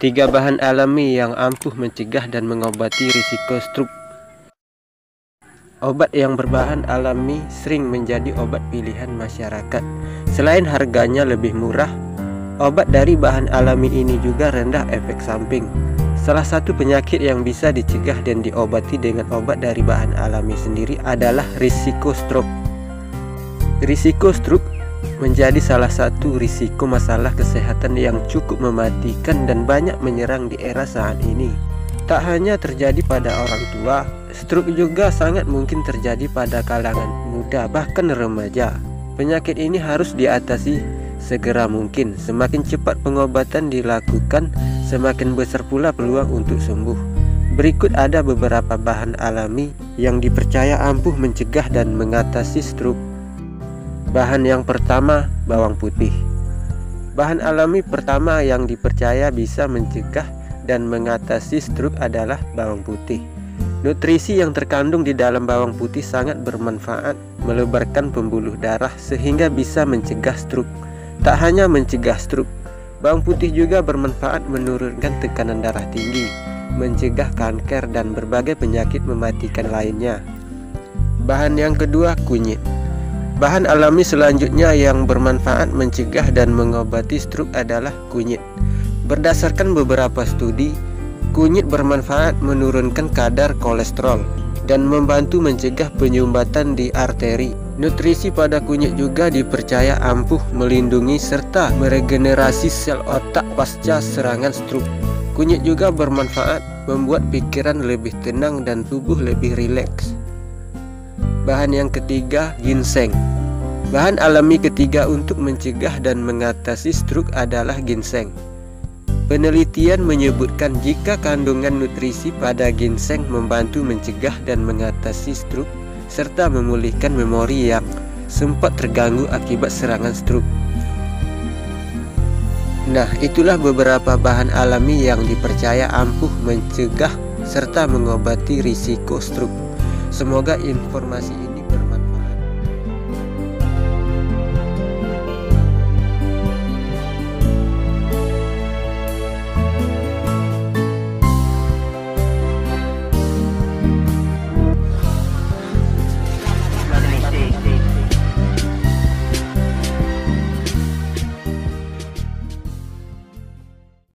3 bahan alami yang ampuh mencegah dan mengobati risiko stroke. Obat yang berbahan alami sering menjadi obat pilihan masyarakat. Selain harganya lebih murah, obat dari bahan alami ini juga rendah efek samping. Salah satu penyakit yang bisa dicegah dan diobati dengan obat dari bahan alami sendiri adalah risiko stroke. Risiko stroke menjadi salah satu risiko masalah kesehatan yang cukup mematikan dan banyak menyerang di era saat ini. Tak hanya terjadi pada orang tua, stroke juga sangat mungkin terjadi pada kalangan muda, bahkan remaja. Penyakit ini harus diatasi segera mungkin. Semakin cepat pengobatan dilakukan, semakin besar pula peluang untuk sembuh. Berikut ada beberapa bahan alami yang dipercaya ampuh mencegah dan mengatasi stroke. Bahan yang pertama, bawang putih. Bahan alami pertama yang dipercaya bisa mencegah dan mengatasi stroke adalah bawang putih. Nutrisi yang terkandung di dalam bawang putih sangat bermanfaat, melebarkan pembuluh darah sehingga bisa mencegah stroke. Tak hanya mencegah stroke, bawang putih juga bermanfaat menurunkan tekanan darah tinggi, mencegah kanker dan berbagai penyakit mematikan lainnya. Bahan yang kedua, kunyit. Bahan alami selanjutnya yang bermanfaat mencegah dan mengobati stroke adalah kunyit. Berdasarkan beberapa studi, kunyit bermanfaat menurunkan kadar kolesterol dan membantu mencegah penyumbatan di arteri. Nutrisi pada kunyit juga dipercaya ampuh melindungi serta meregenerasi sel otak pasca serangan stroke. Kunyit juga bermanfaat membuat pikiran lebih tenang dan tubuh lebih rileks. Bahan yang ketiga, ginseng. Bahan alami ketiga untuk mencegah dan mengatasi stroke adalah ginseng. Penelitian menyebutkan jika kandungan nutrisi pada ginseng membantu mencegah dan mengatasi stroke serta memulihkan memori yang sempat terganggu akibat serangan stroke. Nah, itulah beberapa bahan alami yang dipercaya ampuh mencegah serta mengobati risiko stroke. Semoga informasi ini